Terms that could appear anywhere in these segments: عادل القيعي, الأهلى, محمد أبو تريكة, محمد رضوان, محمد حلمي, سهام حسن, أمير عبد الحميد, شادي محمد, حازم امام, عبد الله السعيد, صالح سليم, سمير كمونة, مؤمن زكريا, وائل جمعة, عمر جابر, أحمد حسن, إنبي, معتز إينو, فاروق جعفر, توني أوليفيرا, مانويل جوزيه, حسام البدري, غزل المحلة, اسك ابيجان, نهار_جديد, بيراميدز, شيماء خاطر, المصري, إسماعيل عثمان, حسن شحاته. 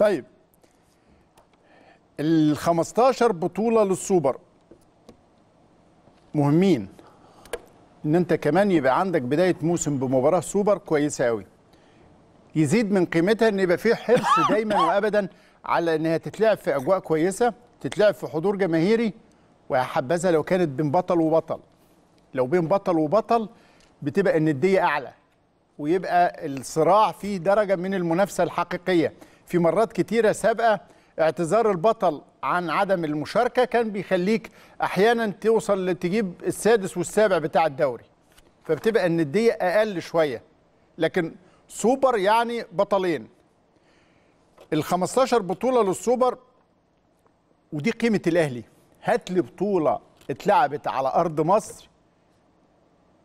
طيب ال 15 بطولة للسوبر مهمين، ان انت كمان يبقى عندك بداية موسم بمباراة سوبر كويسة قوي، يزيد من قيمتها ان يبقى في حرص دايما وابدا على انها تتلعب في اجواء كويسة، تتلعب في حضور جماهيري، وحبذا لو كانت بين بطل وبطل. لو بين بطل وبطل بتبقى الندية اعلى، ويبقى الصراع فيه درجة من المنافسة الحقيقية. في مرات كتيرة سابقة اعتذار البطل عن عدم المشاركة كان بيخليك أحيانا توصل تجيب السادس والسابع بتاع الدوري، فبتبقى الندية أقل شوية. لكن سوبر يعني بطلين، ال15 بطولة للسوبر، ودي قيمة الأهلي. هات لي بطولة اتلعبت على أرض مصر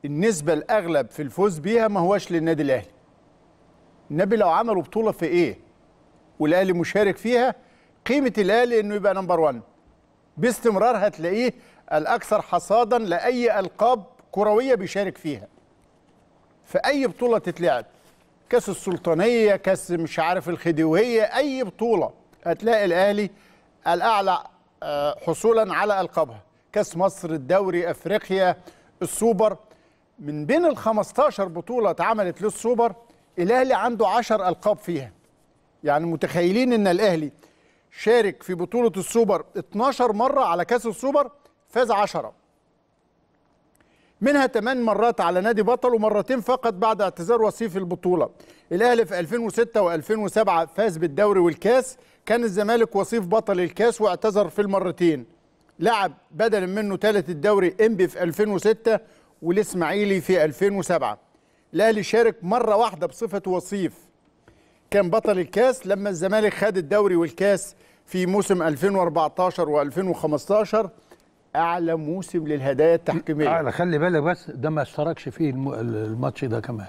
النسبة الأغلب في الفوز بيها ما هواش للنادي الأهلي. النبي لو عملوا بطولة في إيه والأهلي مشارك فيها، قيمة الأهلي إنه يبقى نمبر 1 باستمرار، هتلاقيه الأكثر حصادا لأي ألقاب كروية بيشارك فيها. في أي بطولة تتلعب، كأس السلطانية، كأس مش عارف الخديوية، أي بطولة هتلاقي الأهلي الأعلى حصولا على ألقابها. كأس مصر، الدوري، أفريقيا، السوبر. من بين ال15 بطولة اتعملت للسوبر الأهلي عنده 10 ألقاب فيها. يعني متخيلين ان الاهلي شارك في بطولة السوبر 12 مرة على كاس السوبر، فاز 10 منها 8 مرات على نادي بطل ومرتين فقط بعد اعتذار وصيف البطولة. الاهلي في 2006 و2007 فاز بالدوري والكاس، كان الزمالك وصيف بطل الكاس واعتذر في المرتين، لعب بدلا منه ثالث الدوري انبي في 2006 والاسماعيلي في 2007. الاهلي شارك مرة واحدة بصفة وصيف، كان بطل الكاس لما الزمالك خد الدوري والكاس في موسم 2014 و2015، اعلى موسم للهدايا التحكيميه. اعلى، خلي بالك بس ده ما اشتركش فيه الماتش ده كمان.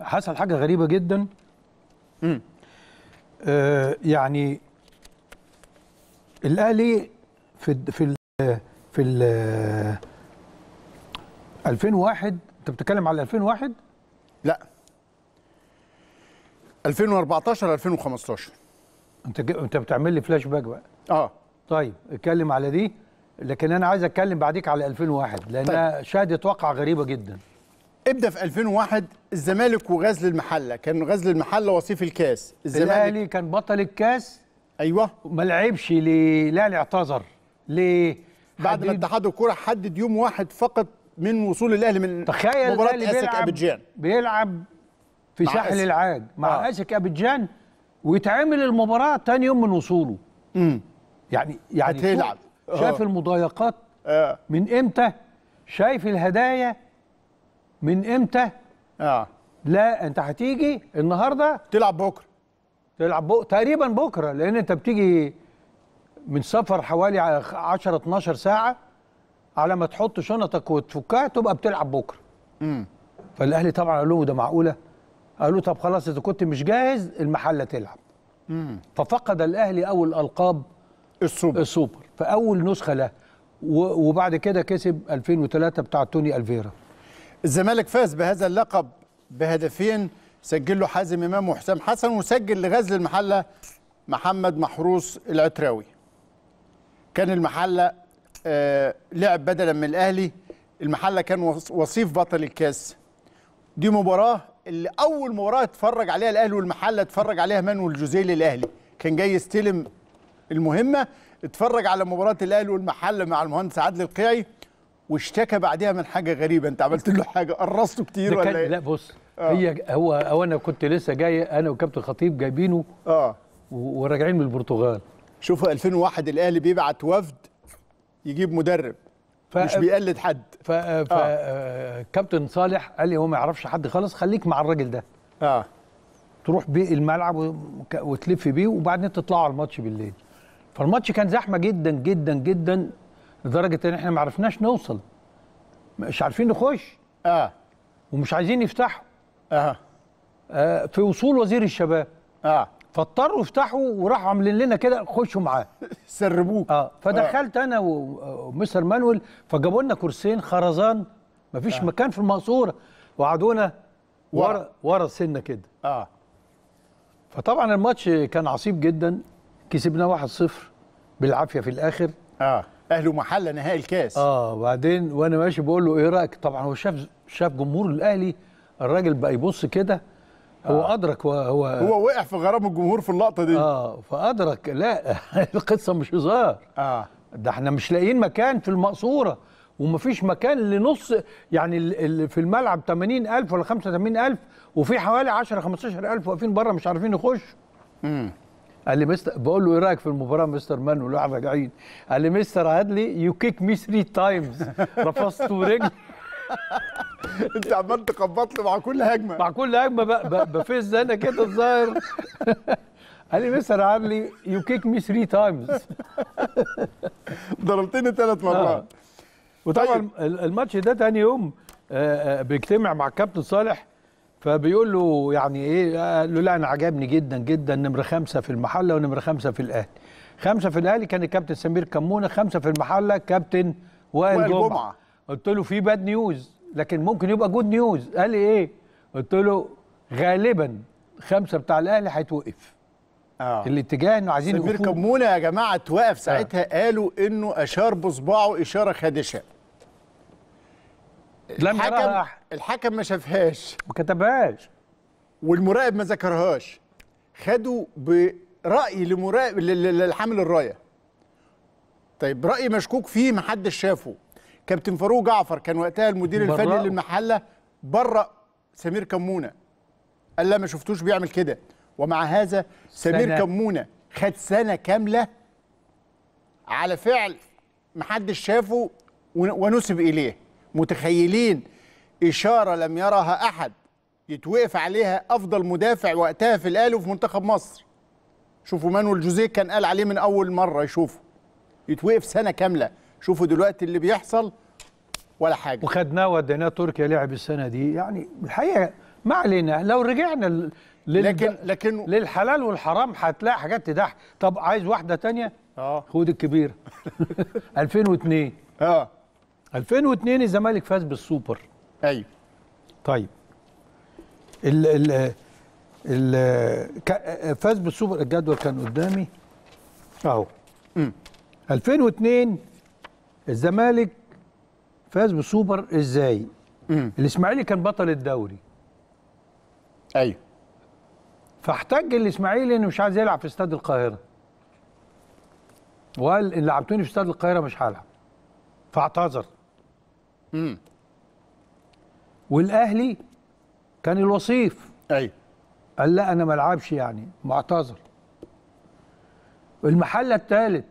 حصل حاجه غريبه جدا. يعني الاهلي في 2001، انت بتتكلم على 2001؟ لا 2014 2015. انت بتعمل لي فلاش باك بقى. طيب اتكلم على دي، لكن انا عايز اتكلم بعديك على 2001 لانها طيب. شهدت واقعه غريبه جدا. ابدا في 2001 الزمالك وغزل المحله، كان غزل المحله وصيف الكاس، الاهلي كان بطل الكاس. ايوه ما لعبش ليه؟ الاهلي اعتذر ليه؟ بعد ما اتحاد الكوره حدد يوم واحد فقط من وصول الاهلي من مباراه اسك ابيجان، بيلعب في ساحل العاج مع اسك ابيجان، ويتعمل المباراه ثاني يوم من وصوله. يعني هتلعب. شايف المضايقات من امتى؟ شايف الهدايا من امتى؟ لا انت هتيجي النهارده تلعب بكره، تقريبا بكره، لان انت بتيجي من سفر حوالي 10 12 ساعه على ما تحط شنطك وتفكها تبقى بتلعب بكره. فالاهلي طبعا قال له ده معقوله؟ قالوا طب خلاص اذا كنت مش جاهز المحله تلعب. ففقد الاهلي اول القاب السوبر فاول نسخه له، وبعد كده كسب 2003 بتاع توني الفيرا. الزمالك فاز بهذا اللقب بهدفين سجل له حازم امام وحسام حسن، وسجل لغزل المحله محمد محروس العتراوي. كان المحله لعب بدلا من الاهلي، المحله كان وصيف بطل الكاس. دي مباراه اللي اول مباراه اتفرج عليها الاهلي والمحله، اتفرج عليها مانويل جوزيه للاهلي، كان جاي يستلم المهمه، اتفرج على مباراه الاهلي والمحله مع المهندس عادل القيعي، واشتكى بعدها من حاجه غريبه. انت عملت له حاجه؟ قرصته كتير ولا ايه؟ لا بص، هو انا كنت لسه جاي انا وكابتن خطيب جايبينه وراجعين من البرتغال. شوفوا 2001 الاهلي بيبعت وفد يجيب مدرب مش بيقلد حد. كابتن صالح قال لي هو ما يعرفش حد خالص، خليك مع الراجل ده. تروح بيه الملعب وتلف بيه، وبعدين تطلعوا على الماتش بالليل. فالماتش كان زحمه جدا جدا جدا لدرجه ان احنا ما عرفناش نوصل، مش عارفين نخش ومش عايزين يفتحوا. في وصول وزير الشباب فاضطروا يفتحوا، وراحوا عاملين لنا كده خشوا معاه سربوك. فدخلت انا ومستر مانويل، فجابوا لنا كرسيين خرزان مفيش مكان في المقصوره، وقعدونا ورا سنه كده. فطبعا الماتش كان عصيب جدا، كسبنا 1-0 بالعافيه في الاخر. اهلي ومحله نهائي الكاس. وبعدين وانا ماشي بقول له ايه رايك؟ طبعا هو شاف جمهور الاهلي، الراجل بقى يبص كده، هو ادرك، هو وقع في غرام الجمهور في اللقطه دي. فادرك لا القصه مش هزار، ده احنا مش لاقيين مكان في المقصوره، ومفيش مكان لنص، يعني في الملعب 80,000 ولا 85,000، وفي حوالي 10 15,000 واقفين بره مش عارفين يخشوا. قال لي مستر، بقول له ايه رايك في المباراه مستر مان؟ وله راجعين. قال لي مستر هادلي يو كيك مي 3 تايمز، رفضت رجلي. انت عمال تخبط لي مع كل هجمه، بفز انا كده الظاهر. قال لي مستر هادلي يو كيك مي 3 تايمز. ضربتني 3 مرات. وطبعا الماتش ده تاني يوم بيجتمع مع الكابتن صالح، فبيقول له يعني ايه؟ قال له لا انا عجبني جدا جدا، نمره 5 في المحله ونمره 5 في الاهلي. 5 في الاهلي كان الكابتن سمير كمونه، 5 في المحله كابتن وائل جمعه. قلت له في باد نيوز لكن ممكن يبقى جود نيوز. قال لي ايه؟ قلت له غالبا 5 بتاع الاهلي هيتوقف. الاتجاه انه عايزين سمير كمونه يا جماعه توقف ساعتها. قالوا انه اشار بصباعه اشاره خادشه، الحكم ما شافهاش، ما كتبهاش، والمراقب ما ذكرهاش. خدوا برأي لمراقب لحامل الرايه. طيب رأي مشكوك فيه، ما حدش شافه. كابتن فاروق جعفر كان وقتها المدير الفني للمحله، برأ سمير كمونه، قال لا ما شفتوش بيعمل كده. ومع هذا سمير كمونه خد سنه كامله على فعل ما حدش شافه ونسب اليه. متخيلين إشارة لم يرها أحد يتوقف عليها أفضل مدافع وقتها في الأهلي وفي منتخب مصر؟ شوفوا مانويل جوزيه كان قال عليه من أول مرة يشوفه، يتوقف سنة كاملة. شوفوا دلوقتي اللي بيحصل، ولا حاجة. وخدناه وديناه تركيا لعب السنة دي. يعني الحقيقة ما علينا، لو رجعنا لكن للحلال والحرام هتلاقي حاجات تضحك. طب عايز واحدة تانية؟ خد الكبيرة. 2002 2002 الزمالك فاز بالسوبر. ايوه. طيب فاز بالسوبر، الجدول كان قدامي اهو. 2002 الزمالك فاز بالسوبر ازاي؟ الاسماعيلي كان بطل الدوري. ايوه. فاحتج الاسماعيلي انه مش عايز يلعب في استاد القاهره، وقال ان لعبتوني في استاد القاهره مش هلعب، فاعتذر. والاهلي كان الوصيف. ايوه. قال لا انا ما العبش يعني، معتذر. المحله الثالث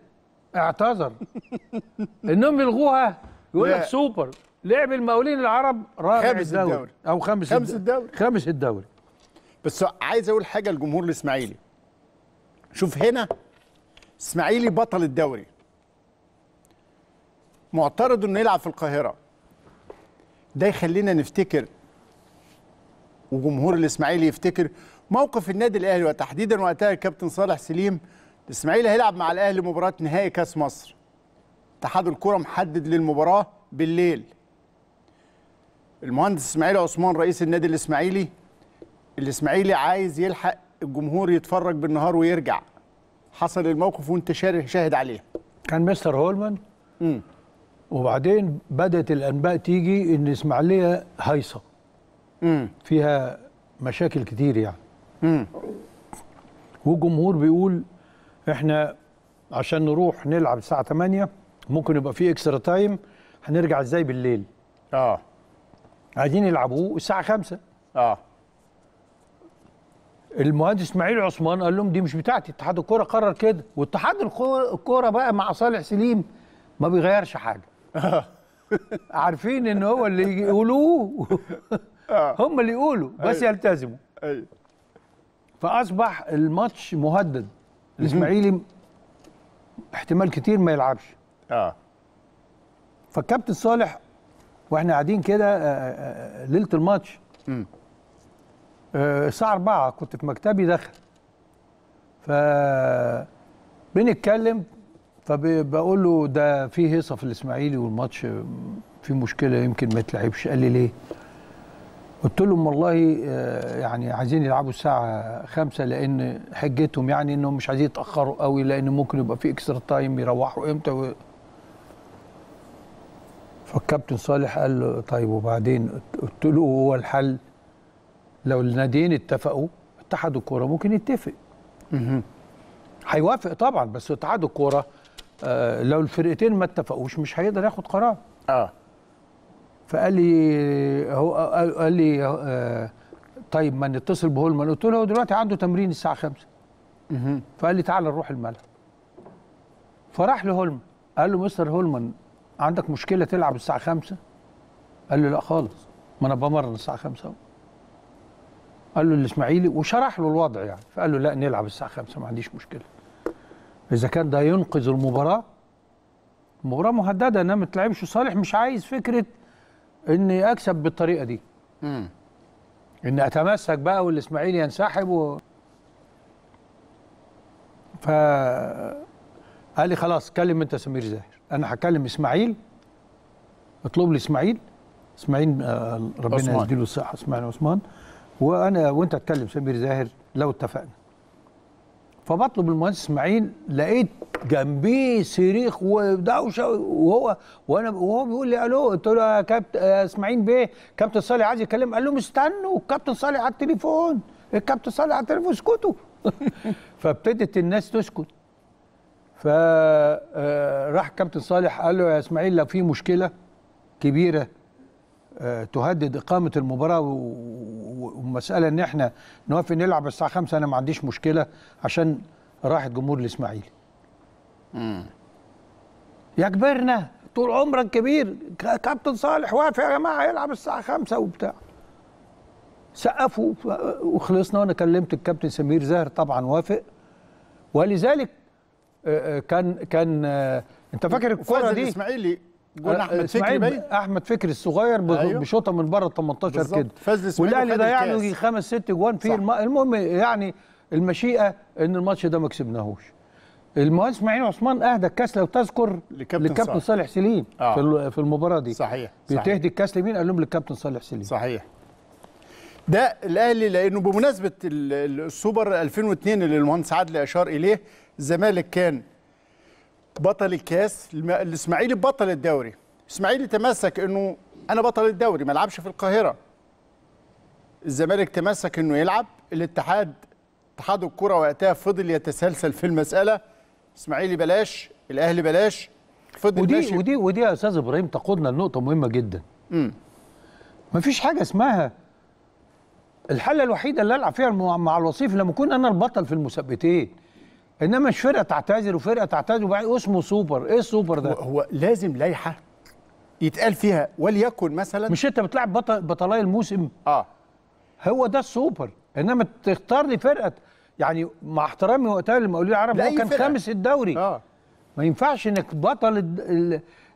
اعتذر. انهم يلغوها، يقول لك سوبر، لعب المقاولين العرب رابع الدوري او خامس الدوري. بس عايز اقول حاجه للجمهور الاسماعيلي. شوف هنا اسماعيلي بطل الدوري، معترض انه يلعب في القاهره. ده يخلينا نفتكر، وجمهور الاسماعيلي يفتكر موقف النادي الاهلي، وتحديدا وقتها الكابتن صالح سليم. الاسماعيلي هيلعب مع الاهلي مباراه نهائي كاس مصر، اتحاد الكره محدد للمباراه بالليل. المهندس اسماعيل عثمان رئيس النادي الاسماعيلي، الاسماعيلي عايز يلحق الجمهور يتفرج بالنهار ويرجع. حصل الموقف وانت شاهد عليه، كان مستر هولمان. وبعدين بدأت الأنباء تيجي إن الإسماعيلية هايصة، فيها مشاكل كتير يعني. والجمهور بيقول إحنا عشان نروح نلعب الساعة 8 ممكن يبقى في إكسترا تايم، هنرجع إزاي بالليل؟ عايزين يلعبوه الساعة 5. المهندس إسماعيل عثمان قال لهم دي مش بتاعتي، اتحاد الكورة قرر كده. واتحاد الكورة بقى مع صالح سليم ما بيغيرش حاجه. عارفين ان هو اللي يقولوه، هم اللي يقولوا بس يلتزموا. فاصبح الماتش مهدد، الاسماعيلي احتمال كتير ما يلعبش. فالكابتن صالح واحنا قاعدين كده ليله الماتش الساعه 4 كنت في مكتبي داخل، ف بنتكلم، فبقول له ده في هيصه في الاسماعيلي والماتش في مشكله، يمكن ما يتلعبش. قال لي ليه؟ قلت لهم والله يعني عايزين يلعبوا الساعة 5 لأن حجتهم يعني إنهم مش عايزين يتأخروا قوي لأن ممكن يبقى في اكسترا تايم يروحوا إمتى فالكابتن صالح قال له طيب وبعدين؟ قلت له هو الحل لو الناديين اتفقوا اتحاد الكورة ممكن يتفق. هيوافق طبعا بس اتحاد الكورة لو الفرقتين ما اتفقوش مش هيقدر ياخد قرار. فقال لي هو قال لي طيب ما نتصل بهولمان. قلت له هو دلوقتي عنده تمرين الساعة 5. فقال لي تعالى نروح الملعب. فراح لهولمان قال له مستر هولمان عندك مشكلة تلعب الساعة 5؟ قال له لا خالص ما أنا بمرن الساعة 5 اهو. قال له الإسماعيلي وشرح له الوضع يعني. فقال له لا نلعب الساعة 5 ما عنديش مشكلة. إذا كان ده ينقذ المباراة مهددة إنها ما تلعبش وصالح مش عايز فكرة إني أكسب بالطريقة دي. إني أتمسك بقى والإسماعيلي ينسحب قال لي خلاص كلم أنت سمير زاهر. انا هكلم اسماعيل اطلب لي اسماعيل ربنا يديله الصحه اسماعيل عثمان وانت تكلم سمير زاهر لو اتفقنا. فبطلب المهندس اسماعيل لقيت جنبيه صريخ ودوشه وهو بيقول لي الو. قلت له يا كابتن اسماعيل بيه كابتن صالح عايز يكلم. قال لهم استنوا الكابتن صالح على التليفون الكابتن صالح على التليفون اسكتوا. فابتدت الناس تسكت. فراح الكابتن صالح قال له يا اسماعيل لو في مشكله كبيره تهدد اقامه المباراه ومساله ان احنا نوافق نلعب الساعه 5 انا ما عنديش مشكله عشان راحه جمهور الاسماعيلي. يجبرنا طول عمرك كبير كابتن صالح وافق يا جماعه يلعب الساعه 5 وبتاع. سقفوا وخلصنا وانا كلمت الكابتن سمير زاهر طبعا وافق. ولذلك كان انت فاكر الكوره دي الاسماعيلي جون احمد فكري الصغير بشوطه من بره ال 18 كده والاهلي ضيع له 5 6 جوان فيه. المهم يعني المشيئه ان الماتش ده ما كسبناهوش. المهندس اسماعيل عثمان اهدى الكاس لو تذكر للكابتن صالح سليم في المباراه دي. صحيح بتهدي الكاس لمين؟ قال لهم للكابتن صالح سليم. صحيح ده الاهلي لانه بمناسبه السوبر 2002 اللي المهندس عادل اشار اليه الزمالك كان بطل الكاس الاسماعيلي بطل الدوري. الاسماعيلي تمسك انه انا بطل الدوري ما العبش في القاهره. الزمالك تمسك انه يلعب. اتحاد الكره وقتها فضل يتسلسل في المساله. اسماعيلي بلاش الاهلي بلاش فضل ماشي. ودي يا استاذ ابراهيم تقودنا لنقطه مهمه جدا. مفيش حاجه اسمها الحاله الوحيده اللي العب فيها مع الوصيف لما اكون انا البطل في المسابقتين. انما مش فرقه تعتذر وفرقه تعتذر وبعدين اسمه سوبر. ايه السوبر ده؟ هو لازم لائحه يتقال فيها وليكن مثلا مش انت بتلعب بطلاي الموسم. هو ده السوبر. انما تختار لي فرقه يعني مع احترامي وقتها للمقاولين العرب هو كان خامس الدوري. ما ينفعش انك بطل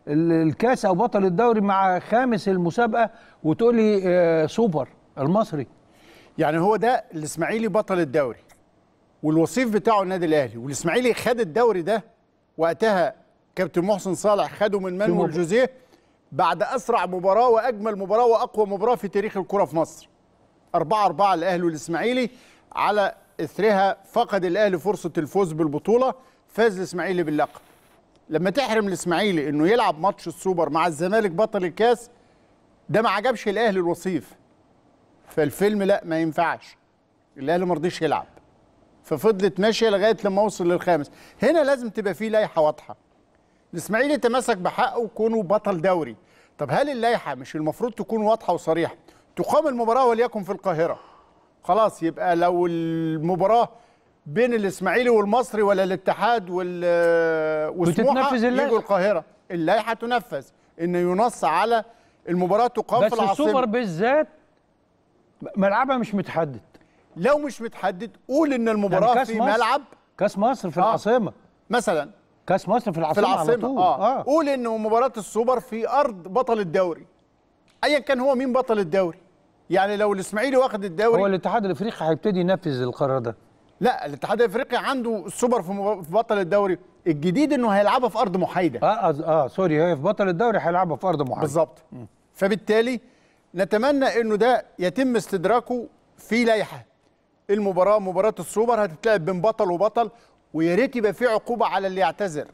الكاس او بطل الدوري مع خامس المسابقه وتقول لي سوبر المصري. يعني هو ده الاسماعيلي بطل الدوري والوصيف بتاعه النادي الاهلي والاسماعيلي خد الدوري ده وقتها كابتن محسن صالح خده من منوي الجوزيه بعد اسرع مباراه واجمل مباراه واقوى مباراه في تاريخ الكره في مصر. 4-4 الاهلي والاسماعيلي. على اثرها فقد الاهلي فرصه الفوز بالبطوله فاز الاسماعيلي باللقب. لما تحرم الاسماعيلي انه يلعب ماتش السوبر مع الزمالك بطل الكاس ده ما عجبش الاهلي الوصيف. فالفيلم لا ما ينفعش. الاهلي ما رضيش يلعب ففضلت ماشيه لغايه لما وصل للخامس. هنا لازم تبقى في لائحه واضحه. الاسماعيلي تمسك بحقه كونه بطل دوري. طب هل اللائحه مش المفروض تكون واضحه وصريحه؟ تقام المباراه وليكن في القاهره. خلاص يبقى لو المباراه بين الاسماعيلي والمصري ولا الاتحاد وسموحه يجوا القاهره اللائحه تنفذ. ان ينص على المباراه تقام في العاصمه. بس السوبر بالذات ملعبها مش متحدد. لو مش متحدد قول ان المباراه يعني في ملعب كاس مصر في العاصمه مثلا. كاس مصر في العاصمه على طول. قول ان مباراه السوبر في ارض بطل الدوري ايا كان هو مين بطل الدوري. يعني لو الاسماعيلي واخد الدوري هو الاتحاد الافريقي هيبتدي ينفذ القرار ده. لا الاتحاد الافريقي عنده السوبر في بطل الدوري. الجديد انه هيلعبها في ارض محايده. سوري هي في بطل الدوري هيلعبها في ارض محايده بالظبط. فبالتالي نتمنى انه ده يتم استدراكه في لائحه المباراه. مباراه السوبر هتتلعب بين بطل وبطل، ويا ريت يبقى في عقوبه على اللي يعتذر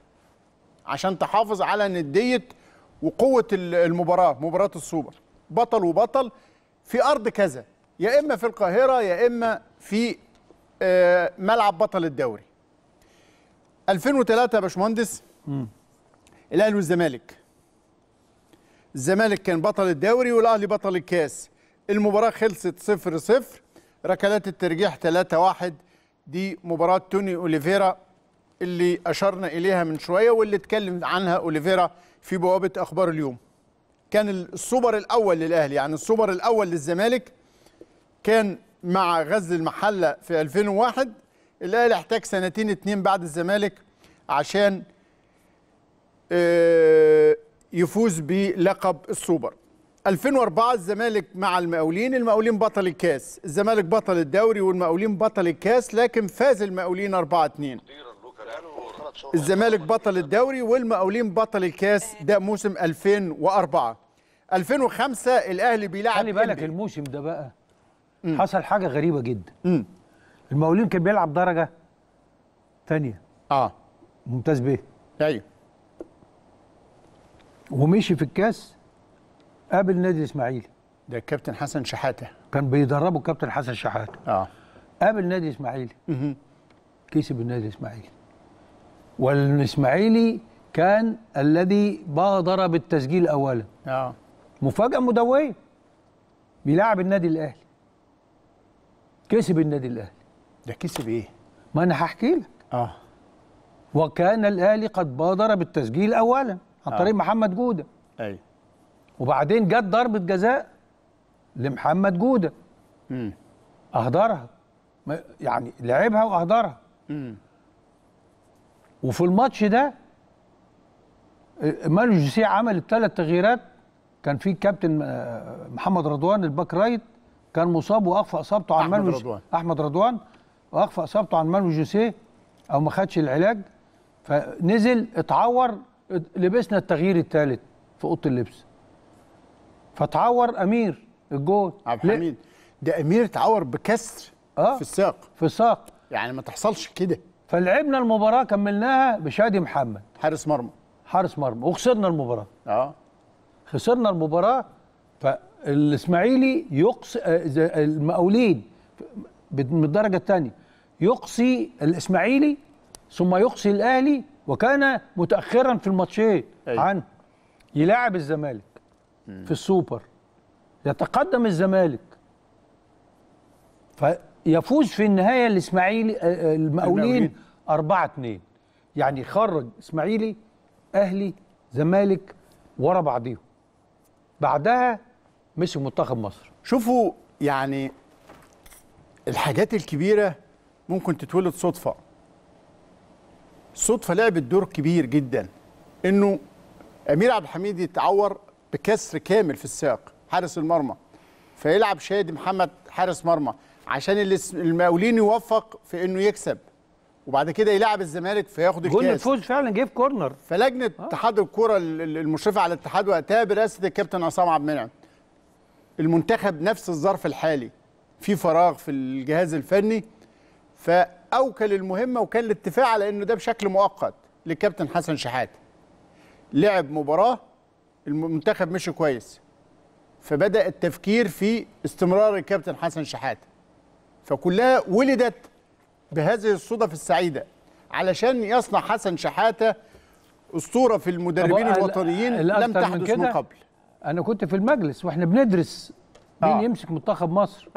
عشان تحافظ على نديه وقوه المباراه. مباراه السوبر بطل وبطل في ارض كذا، يا اما في القاهره يا اما في ملعب بطل الدوري. 2003 يا باشمهندس الاهلي والزمالك، الزمالك كان بطل الدوري والاهلي بطل الكاس. المباراه خلصت 0-0، ركلات الترجيح 3-1. دي مباراه توني اوليفيرا اللي اشرنا اليها من شويه واللي اتكلم عنها اوليفيرا في بوابه اخبار اليوم. كان السوبر الاول للاهلي، يعني السوبر الاول للزمالك كان مع غزل المحله في 2001. الاهلي احتاج سنتين 2 بعد الزمالك عشان يفوز بلقب السوبر. 2004 الزمالك مع المقاولين، المقاولين بطل الكاس، الزمالك بطل الدوري والمقاولين بطل الكاس، لكن فاز المقاولين 4-2. الزمالك بطل الدوري والمقاولين بطل الكاس، ده موسم 2004. 2005 الاهلي بيلعب، خلي بالك الموسم ده بقى حصل حاجه غريبه جدا. المقاولين كان بيلعب درجه ثانيه ممتاز بيه، ايوه، ومشي في الكاس قابل نادي الاسماعيلي. ده الكابتن حسن شحاته كان بيدربه، الكابتن حسن شحاته قابل نادي الاسماعيلي، كسب النادي الاسماعيلي، والاسماعيلي كان الذي بادر بالتسجيل اولا. مفاجاه مدويه، بيلعب النادي الاهلي، كسب النادي الاهلي. ده كسب ايه؟ ما انا هحكي لك. وكان الاهلي قد بادر بالتسجيل اولا عن طريق محمد جوده. ايوه. وبعدين جت ضربه جزاء لمحمد جوده. اهدرها، يعني لعبها واهدرها. وفي الماتش ده مالو جوسيه عمل الثلاث تغييرات. كان في الكابتن محمد رضوان الباك رايت كان مصاب واخفى اصابته عن مالو جوسيه، احمد رضوان واخفى اصابته عن مالو جوسيه او ما خدش العلاج، فنزل اتعور. لبسنا التغيير الثالث في اوضه اللبس، فتعور امير الجول عبد الحميد. ده امير اتعور بكسر في الساق، في الساق، يعني ما تحصلش كده. فلعبنا المباراه كملناها بشادي محمد حارس مرمى، حارس مرمى، وخسرنا المباراه. خسرنا المباراه. فالاسماعيلي يقصي المقاولين من الدرجه الثانيه، يقصي الاسماعيلي ثم يقصي الاهلي، وكان متأخرا في الماتشين عن يلاعب الزمالك في السوبر، يتقدم الزمالك، فيفوز في النهاية الإسماعيلي المقاولين 4-2. يعني خرج إسماعيلي أهلي زمالك ورا بعضيهم. بعدها مسك منتخب مصر. شوفوا يعني الحاجات الكبيرة ممكن تتولد صدفة. الصدفة لعبت دور كبير جدا، انه امير عبد الحميد يتعور بكسر كامل في الساق حارس المرمى، فيلعب شادي محمد حارس مرمى عشان المقاولين يوفق في انه يكسب، وبعد كده يلعب الزمالك فياخد الكاس. جون الفوز فعلا جه في كورنر. فلجنه اتحاد الكوره المشرفه على الاتحاد وقتها برئاسه الكابتن عصام عبد المنعم، المنتخب نفس الظرف الحالي، في فراغ في الجهاز الفني، فأوكل المهمة، وكان الاتفاق على أنه ده بشكل مؤقت للكابتن حسن شحاتة. لعب مباراة، المنتخب مشي كويس، فبدأ التفكير في استمرار الكابتن حسن شحاتة. فكلها ولدت بهذه الصدف السعيدة، علشان يصنع حسن شحاتة أسطورة في المدربين الوطنيين لم تحدث من قبل. أنا كنت في المجلس وإحنا بندرس مين يمسك منتخب مصر.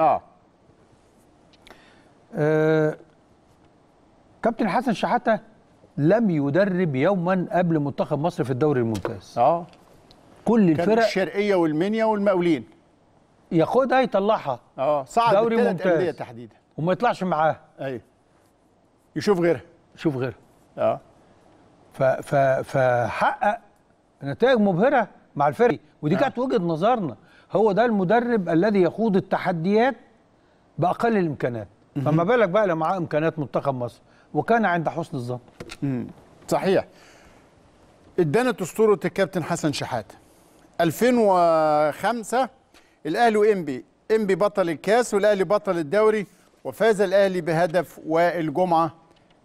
كابتن حسن شحاته لم يدرب يوما قبل منتخب مصر في الدوري الممتاز. كل الفرق، الشرقيه والمنيا والمقاولين، ياخدها يطلعها. صعد دوري ممتاز تحديدا، وما يطلعش معاها، ايوه، يشوف غيرها، يشوف غيرها. فحقق نتائج مبهره مع الفرق، ودي كانت وجهه نظرنا. هو ده المدرب الذي يخوض التحديات باقل الامكانات، فما بالك بقى لو معاه امكانيات منتخب مصر، وكان عند حسن الظن. صحيح. ادانت اسطوره الكابتن حسن شحاته. 2005 الأهلي وإنبي، إنبي بطل الكاس والأهلي بطل الدوري، وفاز الأهلي بهدف والجمعة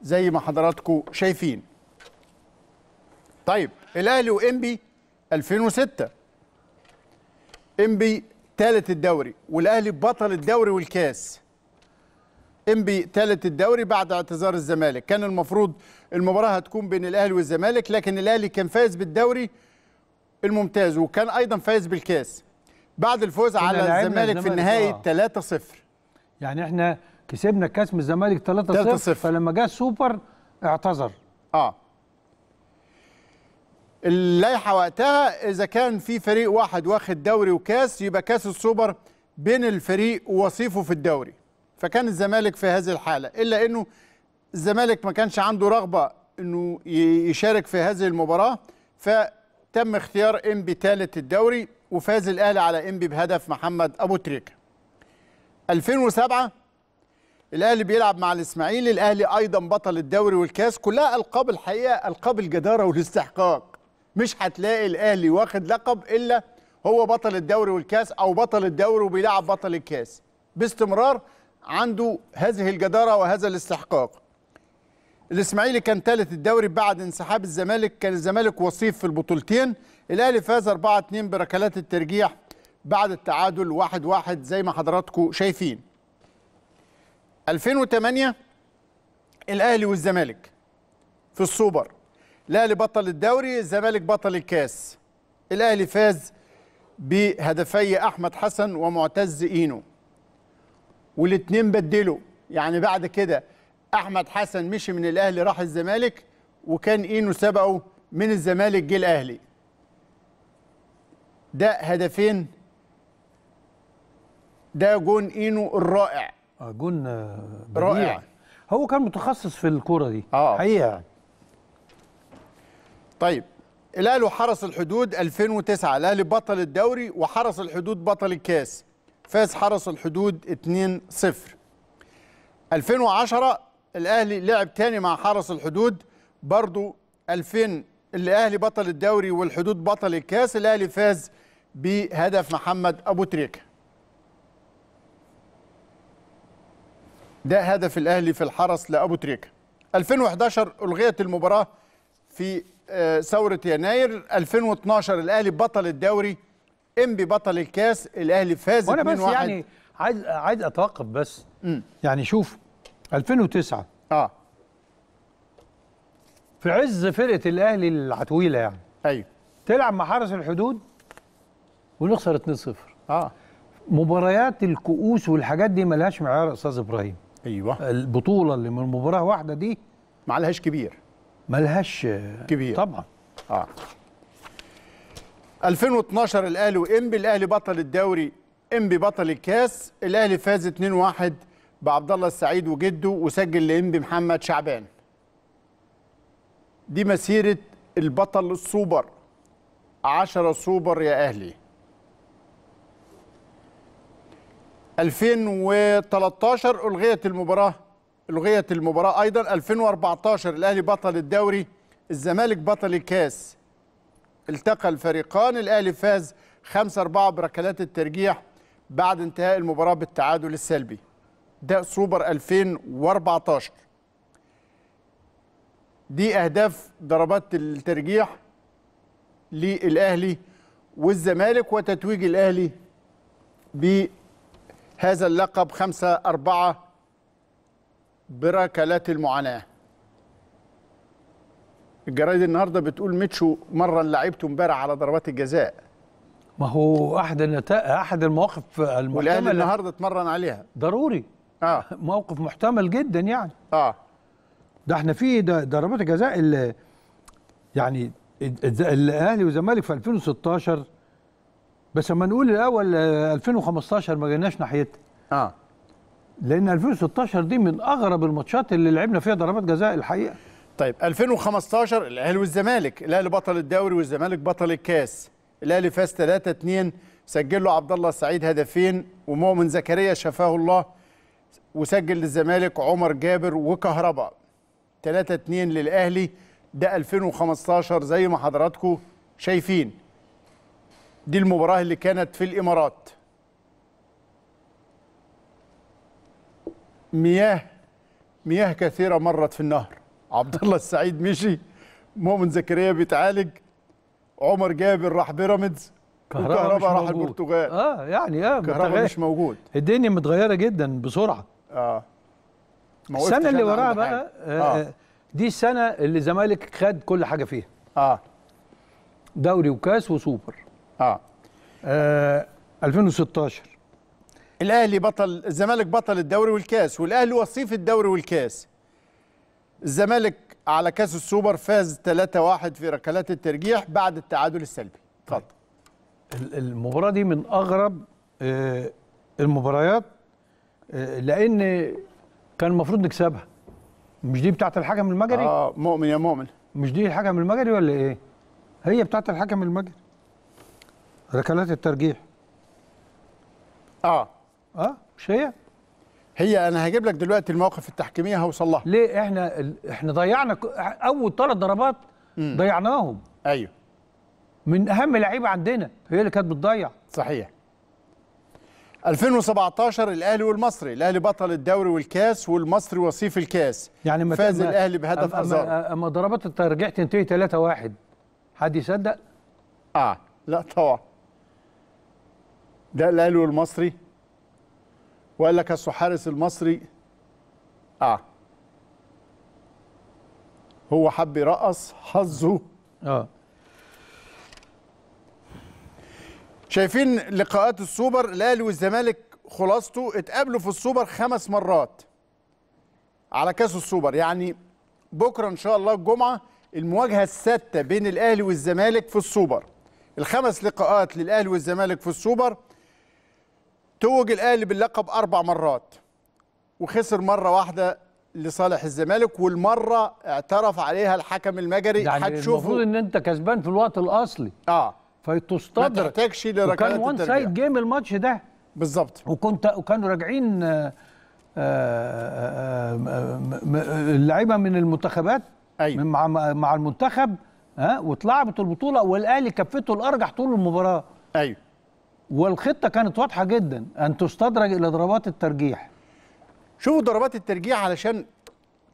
زي ما حضراتكم شايفين. طيب الأهلي وإنبي 2006، إنبي ثالث الدوري والأهلي بطل الدوري والكاس. إنبي ثالث الدوري بعد اعتذار الزمالك. كان المفروض المباراة هتكون بين الأهلي والزمالك، لكن الأهلي كان فايز بالدوري الممتاز وكان أيضا فايز بالكاس بعد الفوز على الزمالك في النهائي 3-0. يعني احنا كسبنا الكاس من الزمالك 3-0، فلما جاء السوبر اعتذر. اللائحة وقتها إذا كان في فريق واحد واخد دوري وكاس يبقى كاس السوبر بين الفريق ووصيفه في الدوري، فكان الزمالك في هذه الحالة، إلا أنه الزمالك ما كانش عنده رغبة أنه يشارك في هذه المباراة، فتم اختيار إنبي ثالث الدوري وفاز الأهلي على إنبي بهدف محمد أبو تريكة. 2007 الأهلي بيلعب مع الإسماعيلي، الأهلي أيضا بطل الدوري والكاس، كلها ألقاب الحقيقة ألقاب الجدارة والاستحقاق. مش هتلاقي الأهلي واخد لقب إلا هو بطل الدوري والكاس أو بطل الدوري وبيلعب بطل الكاس باستمرار، عنده هذه الجدارة وهذا الاستحقاق. الإسماعيلي كان ثالث الدوري بعد انسحاب الزمالك، كان الزمالك وصيف في البطولتين. الأهلي فاز 4-2 بركلات الترجيح بعد التعادل 1-1 زي ما حضراتكم شايفين. 2008 الأهلي والزمالك في السوبر، الأهلي بطل الدوري، الزمالك بطل الكاس. الأهلي فاز بهدفي أحمد حسن ومعتز إينو، والاثنين بدلوا، يعني بعد كده أحمد حسن مشي من الأهلي راح الزمالك، وكان إينو سبقه من الزمالك جه الأهلي. ده هدفين، ده جون إينو الرائع، جون رائع، هو كان متخصص في الكرة دي حقيقة. طيب الأهلي وحرس الحدود 2009، الأهلي بطل الدوري وحرس الحدود بطل الكاس، فاز حرس الحدود 2-0. 2010 الأهلي لعب تاني مع حرس الحدود برضو، الأهلي بطل الدوري والحدود بطل الكاس، الأهلي فاز بهدف محمد أبو تريكة. ده هدف الأهلي في الحرس لأبو تريكة. 2011 ألغيت المباراة في ثورة يناير. 2012 الأهلي بطل الدوري، إنبي بطل الكاس، الأهلي فاز 2-1. وأنا بس يعني عايز أتوقف بس. يعني شوف 2009 في عز فرقة الأهلي العتويلة، يعني أيوه تلعب مع حرس الحدود ونخسر 2-0. مباريات الكؤوس والحاجات دي مالهاش معيار يا أستاذ إبراهيم. أيوه البطولة اللي من مباراة واحدة دي معلهاش كبير، مالهاش كبير طبعا. 2012 الأهلي وإنبي، الأهلي بطل الدوري، إنبي بطل الكاس، الأهلي فاز 2-1 بعبد الله السعيد وجده، وسجل لإنبي محمد شعبان. دي مسيرة البطل السوبر، 10 سوبر يا أهلي. 2013 ألغيت المباراة أيضا. 2014 الأهلي بطل الدوري، الزمالك بطل الكاس، التقى الفريقان، الأهلي فاز 5-4 بركلات الترجيح بعد انتهاء المباراة بالتعادل السلبي. ده سوبر 2014. دي أهداف ضربات الترجيح للأهلي والزمالك وتتويج الأهلي بهذا اللقب 5-4 بركلات المعاناة. الجرايد النهارده بتقول ميتشو مرن لعيبته امبارح على ضربات الجزاء. ما هو احد المواقف المحتمله، والاهلي النهارده اتمرن عليها ضروري. موقف محتمل جدا يعني. ده احنا في ضربات الجزاء اللي يعني الاهلي والزمالك في 2016، بس لما نقول الاول 2015 ما جيناش ناحيتها. لان 2016 دي من اغرب الماتشات اللي لعبنا فيها ضربات جزاء الحقيقه. طيب 2015 الأهلي والزمالك، الأهلي بطل الدوري والزمالك بطل الكاس، الأهلي فاز 3-2، سجل له عبد الله السعيد هدفين ومؤمن زكريا شفاه الله، وسجل للزمالك عمر جابر وكهرباء. 3-2 للأهلي. ده 2015 زي ما حضراتكم شايفين. دي المباراة اللي كانت في الإمارات. مياه كثيرة مرت في النهر. عبد الله السعيد مشي، مؤمن زكريا بيتعالج، عمر جابر راح بيراميدز، كهرباء راح البرتغال. يعني كهرباء مش موجود. الدنيا متغيرة جدا بسرعة. السنة اللي وراها بقى دي السنة اللي الزمالك خد كل حاجة فيها. دوري وكاس وسوبر. 2016 الاهلي بطل، الزمالك بطل الدوري والكاس، والاهلي وصيف الدوري والكاس. الزمالك على كاس السوبر فاز 3-1 في ركلات الترجيح بعد التعادل السلبي. اتفضل. المباراة دي من اغرب المباريات، لان كان المفروض نكسبها. مش دي بتاعت الحكم المجري؟ مؤمن يا مؤمن، مش دي الحكم المجري ولا ايه؟ هي بتاعت الحكم المجري ركلات الترجيح. مش هي انا هجيب لك دلوقتي المواقف التحكيميه هوصل لها. ليه احنا ضيعنا اول 3 ضربات ضيعناهم. ايوه، من اهم لعيبه عندنا هي اللي كانت بتضيع. صحيح. 2017 الاهلي والمصري، الاهلي بطل الدوري والكاس والمصري وصيف الكاس. يعني فاز الاهلي بهدف أزار. اما ضربات الترجيح تنتهي 3-1، حد يصدق؟ لا طبعا. ده الاهلي والمصري، وقال لك الحارس المصري هو حب يرقص حظه. شايفين لقاءات السوبر؟ الاهلي والزمالك خلاصته اتقابلوا في السوبر 5 مرات على كاس السوبر. يعني بكره ان شاء الله الجمعه المواجهه السادسه بين الاهلي والزمالك في السوبر. 5 لقاءات للاهلي والزمالك في السوبر. توج الاهلي باللقب 4 مرات وخسر مره واحده لصالح الزمالك، والمره اعترف عليها الحكم المجري. يعني المفروض ان انت كسبان في الوقت الاصلي فتصطدر، ما تحتاجش لركلات الترجيح. وكان وان سايد جيم الماتش ده بالظبط، وكانوا راجعين اللعيبه من المنتخبات. أيوة. مع المنتخب. واتلعبت البطوله والاهلي كفته الارجح طول المباراه. ايوه، والخطه كانت واضحه جدا ان تستدرج الى ضربات الترجيح. شوفوا ضربات الترجيح، علشان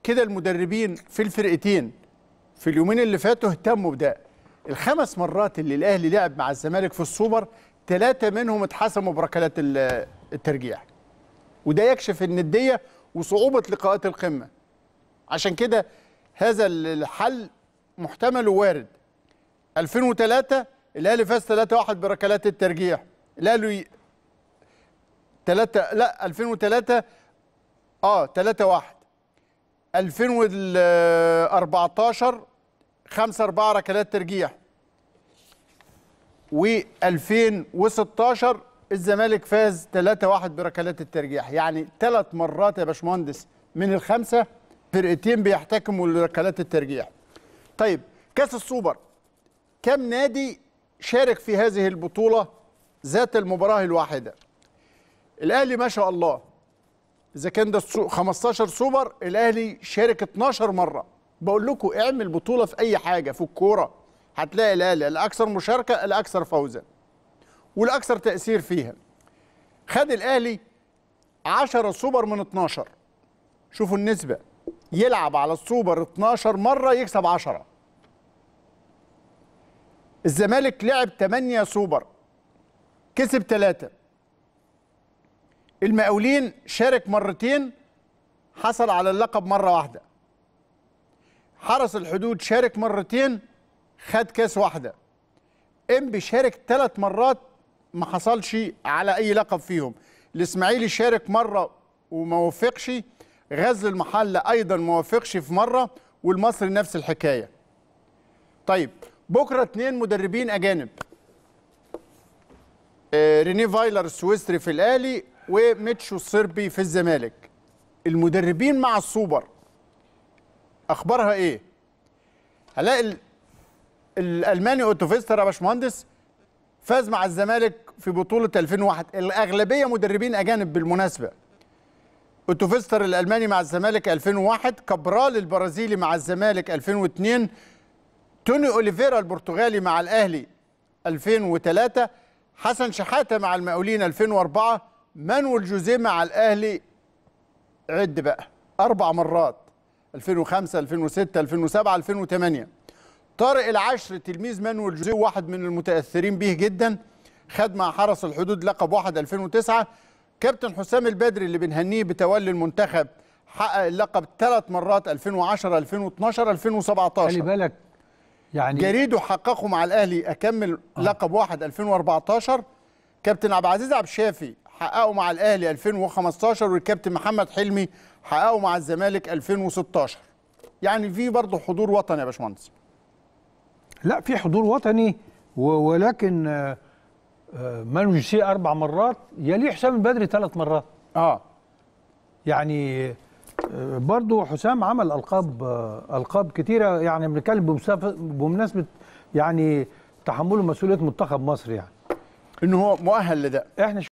كده المدربين في الفرقتين في اليومين اللي فاتوا اهتموا بده. ال5 مرات اللي الاهلي لعب مع الزمالك في السوبر 3 منهم اتحسموا بركلات الترجيح، وده يكشف النديه وصعوبه لقاءات القمه. عشان كده هذا الحل محتمل ووارد. 2003 الاهلي فاز 3-1 بركلات الترجيح. الاهلي 2003 3-1. 2014 5-4 ركلات ترجيح. و2016 الزمالك فاز 3-1 بركلات الترجيح. يعني 3 مرات يا باشمهندس من ال5 فرقتين بيحتكموا لركلات الترجيح. طيب كاس السوبر، كم نادي شارك في هذه البطولة ذات المباراة الواحدة؟ الأهلي ما شاء الله، إذا كان ده 15 سوبر، الأهلي شارك 12 مرة. بقول لكم اعمل بطولة في أي حاجة في الكورة هتلاقي الأهلي الأكثر مشاركة، الأكثر فوزا، والأكثر تأثير فيها. خد الأهلي 10 سوبر من 12. شوفوا النسبة، يلعب على السوبر 12 مرة يكسب 10. الزمالك لعب 8 سوبر كسب 3. المقاولين شارك 2 مرة حصل على اللقب 1 مرة. حرس الحدود شارك 2 مرة خد كاس 1. انبي شارك 3 مرات ما حصلش على اي لقب فيهم. الاسماعيلي شارك 1 مرة وما وفقش. غزل المحله ايضا ما وفقش في 1 مرة، والمصري نفس الحكايه. طيب بكره 2 مدربين اجانب، ريني فايلر السويسري في الاهلي وميتشو الصربي في الزمالك. المدربين مع السوبر اخبارها ايه؟ هلاقي الالماني اوتو فيستر يا باشمهندس فاز مع الزمالك في بطوله 2001، الاغلبيه مدربين اجانب بالمناسبه. اوتو فيستر الالماني مع الزمالك 2001، كابرال البرازيلي مع الزمالك 2002، توني أوليفيرا البرتغالي مع الأهلي 2003، حسن شحاتة مع المقاولين 2004، مانويل جوزيه مع الأهلي عد بقى 4 مرات 2005 2006 2007 2008. طارق العشر تلميذ مانويل جوزيه واحد من المتاثرين به جدا، خد مع حرس الحدود لقب 1 2009. كابتن حسام البدري اللي بنهنيه بتولي المنتخب حقق اللقب 3 مرات 2010 2012 2017. خلي بالك يعني جريده حققه مع الاهلي اكمل لقب 1 2014. كابتن عبد العزيز عبد الشافي حققه مع الاهلي 2015، والكابتن محمد حلمي حققه مع الزمالك 2016. يعني في برضه حضور وطني يا باشمهندس. لا في حضور وطني، ولكن مانويل جوزيه 4 مرات يليه حسام البدري 3 مرات. يعني برضه حسام عمل القاب كتيره. يعني بنتكلم بمناسبه يعني تحمله مسؤوليه منتخب مصر، يعني إنه هو مؤهل لده.